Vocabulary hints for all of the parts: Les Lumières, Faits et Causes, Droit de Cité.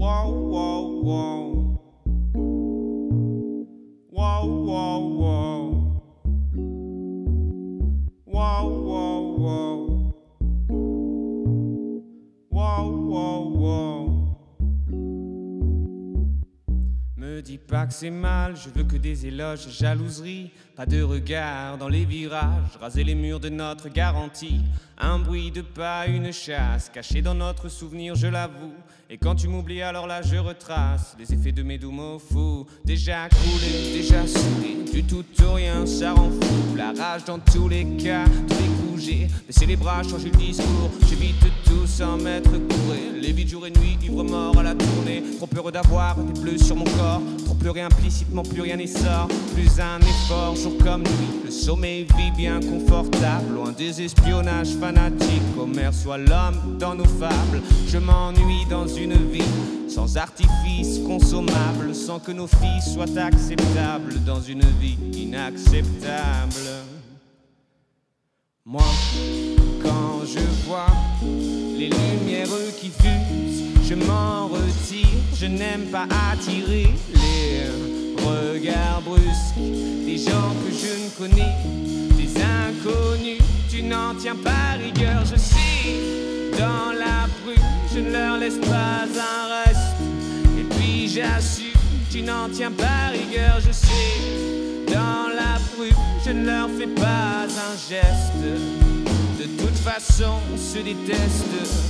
Wow, wow, wow. Wow, wow, wow. Wow, wow, wow. Wow, wow, wow. Me dis pas que c'est mal, je veux que des éloges, jalouserie. Pas de regard dans les virages, raser les murs de notre garantie. Un bruit de pas, une chasse, cachée dans notre souvenir, je l'avoue. Et quand tu m'oublies, alors là je retrace les effets de mes doux mots fous. Déjà coulé, déjà souri, du tout au rien, ça rend fou. La rage dans tous les cas, tous les coups j'ai baissé les bras, changé le discours. J'évite tout sans m'être couré, les vides jour et nuit, ivre mort à la tournée. Trop heureux d'avoir des bleus sur mon corps, trop pleuré implicitement, plus rien n'est sort. Plus un effort, jour comme nuit, le sommeil vit bien confortable, loin des espionnages fanatiques, commerce soit l'homme dans nos fables. Je m'ennuie dans une vie sans artifice consommable, sans que nos filles soient acceptables, dans une vie inacceptable. Moi, quand je vois les lumières qui fusent, je m'en retire, je n'aime pas attirer les regards brusques des gens que je ne connais, des inconnus, tu n'en tiens pas rigueur, je sais, dans la brume, je ne leur laisse pas un reste, et puis j'assume, tu n'en tiens pas rigueur, je sais, dans la brume, je ne leur fais pas un geste, de toute façon, on se déteste.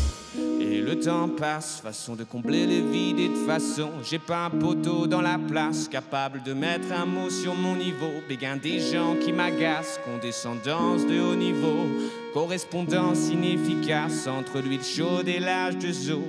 Et le temps passe, façon de combler les vides et de façon, j'ai pas un poteau dans la place, capable de mettre un mot sur mon niveau, béguin des gens qui m'agacent, condescendance de haut niveau, correspondance inefficace entre l'huile chaude et l'âge de zoo.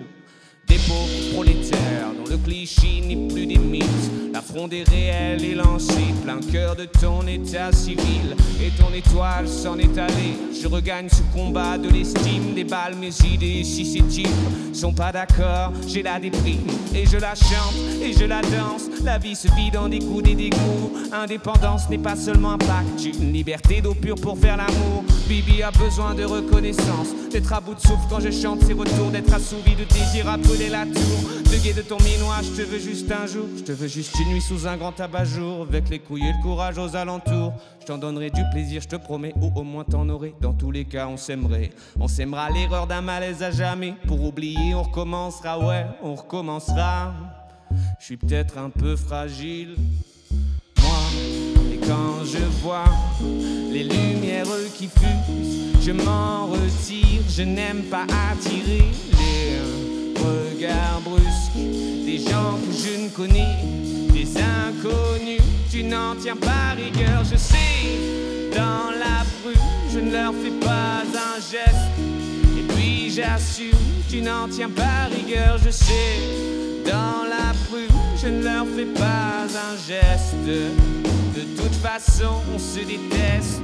Des pauvres prolétaires dont le cliché n'est plus des mythes, l'affront des réels est lancé, plein cœur de ton état civil, et ton étoile s'en est allée. Je regagne ce combat de l'estime, déballe mes idées si ces types sont pas d'accord, j'ai la déprime, et je la chante, et je la danse. La vie se vit dans des coups, des dégoûts. Indépendance n'est pas seulement un pacte, une liberté d'eau pure pour faire l'amour. Bibi a besoin de reconnaissance, d'être à bout de souffle quand je chante ses retours, d'être assouvi de désir à brûler la tour. De gai de ton minois, je te veux juste un jour, je te veux juste une nuit sous un grand tabac-jour, avec les couilles et le courage aux alentours. Je t'en donnerai du plaisir, je te promets, ou au moins t'en aurais. Dans tous les cas, on s'aimerait. On s'aimera l'erreur d'un malaise à jamais. Pour oublier, on recommencera, ouais, on recommencera. Je suis peut-être un peu fragile, moi. Et quand je vois les lumières qui fusent, je m'en retire, je n'aime pas attirer les regards brusques des gens que je ne connais, des inconnus, tu n'en tiens pas rigueur, je sais, dans la brume, je ne leur fais pas un geste, et puis j'assume, tu n'en tiens pas rigueur, je sais, dans la brume, je ne leur fais pas un geste, de toute façon, on se déteste.